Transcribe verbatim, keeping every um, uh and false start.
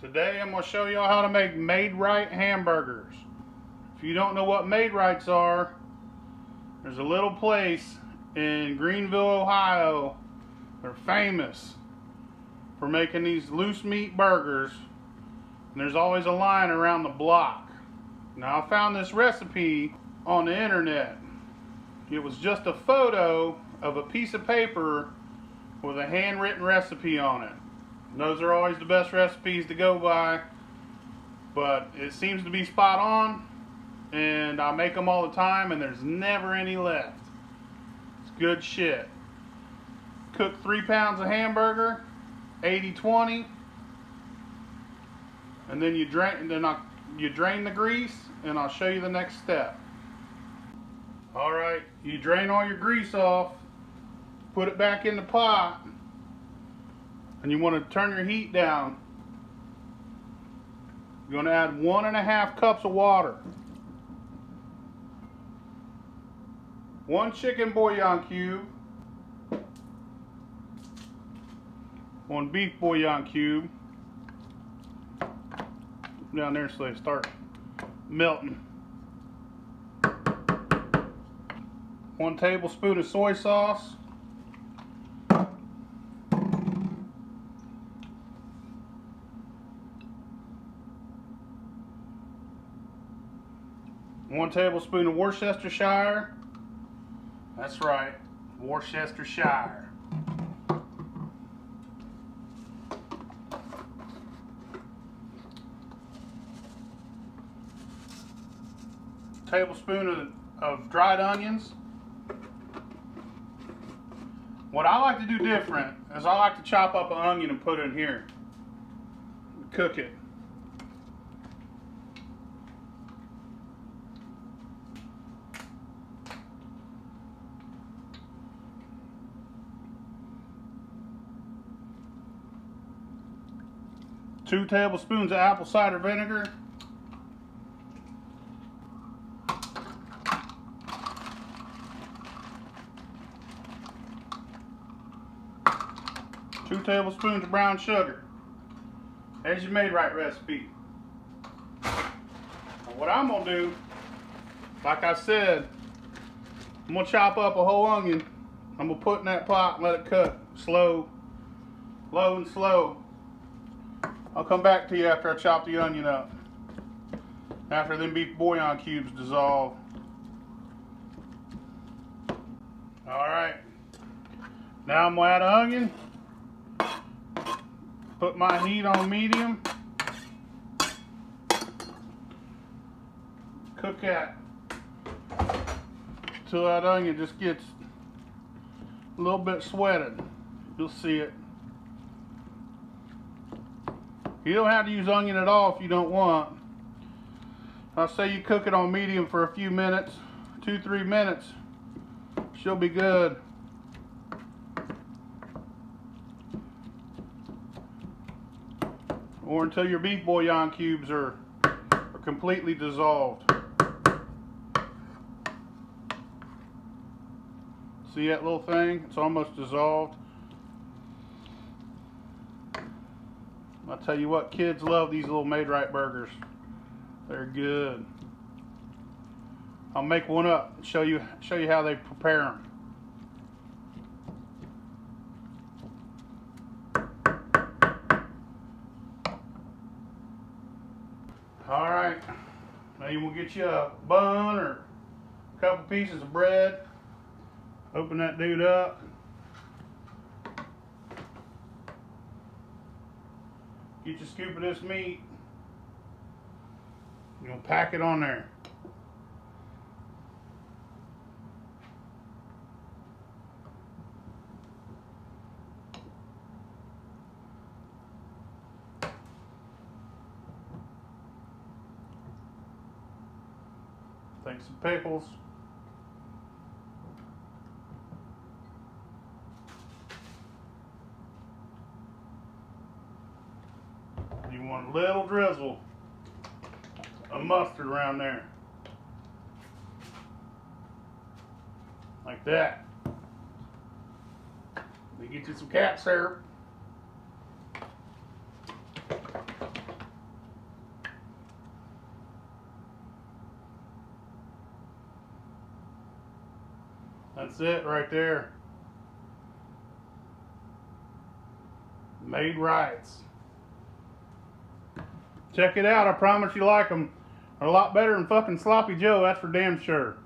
Today I'm going to show y'all how to make Maid Rite hamburgers. If you don't know what Maid Rites are, there's a little place in Greenville, Ohio. They're famous for making these loose meat burgers, and there's always a line around the block. Now I found this recipe on the internet. It was just a photo of a piece of paper with a handwritten recipe on it. Those are always the best recipes to go by, but it seems to be spot on, and I make them all the time and there's never any left. It's good shit. Cook three pounds of hamburger, eighty twenty, and then you drain and then I, you drain the grease, and I'll show you the next step. Alright, you drain all your grease off, put it back in the pot, and you want to turn your heat down. You're going to add one and a half cups of water, one chicken bouillon cube, one beef bouillon cube. Down there so they start melting. One tablespoon of soy sauce. One tablespoon of Worcestershire. That's right, Worcestershire. Tablespoon of, of dried onions. What I like to do different is I like to chop up an onion and put it in here and cook it. Two tablespoons of apple cider vinegar. Two tablespoons of brown sugar. There's your Maid Rite recipe. Now what I'm gonna do, like I said, I'm gonna chop up a whole onion. I'm gonna put in that pot and let it cook slow, low and slow. I'll come back to you after I chop the onion up. After them beef bouillon cubes dissolve. All right. Now I'm gonna add an onion. Put my heat on medium. Cook that till that onion just gets a little bit sweated. You'll see it. You don't have to use onion at all if you don't want. I say you cook it on medium for a few minutes, two, three minutes. She'll be good. Or until your beef bouillon cubes are, are completely dissolved. See that little thing? It's almost dissolved. I'll tell you what, kids love these little Maid Rite burgers. They're good. I'll make one up and show you, show you how they prepare them. All right, now you will get you a bun or a couple pieces of bread. Open that dude up. Get your scoop of this meat. You're gonna pack it on there. Take some pickles. You want a little drizzle of mustard around there. Like that. Then get you some cat syrup. That's it right there. Maid Rites. Check it out. I promise you like them. They're a lot better than fucking Sloppy Joe, that's for damn sure.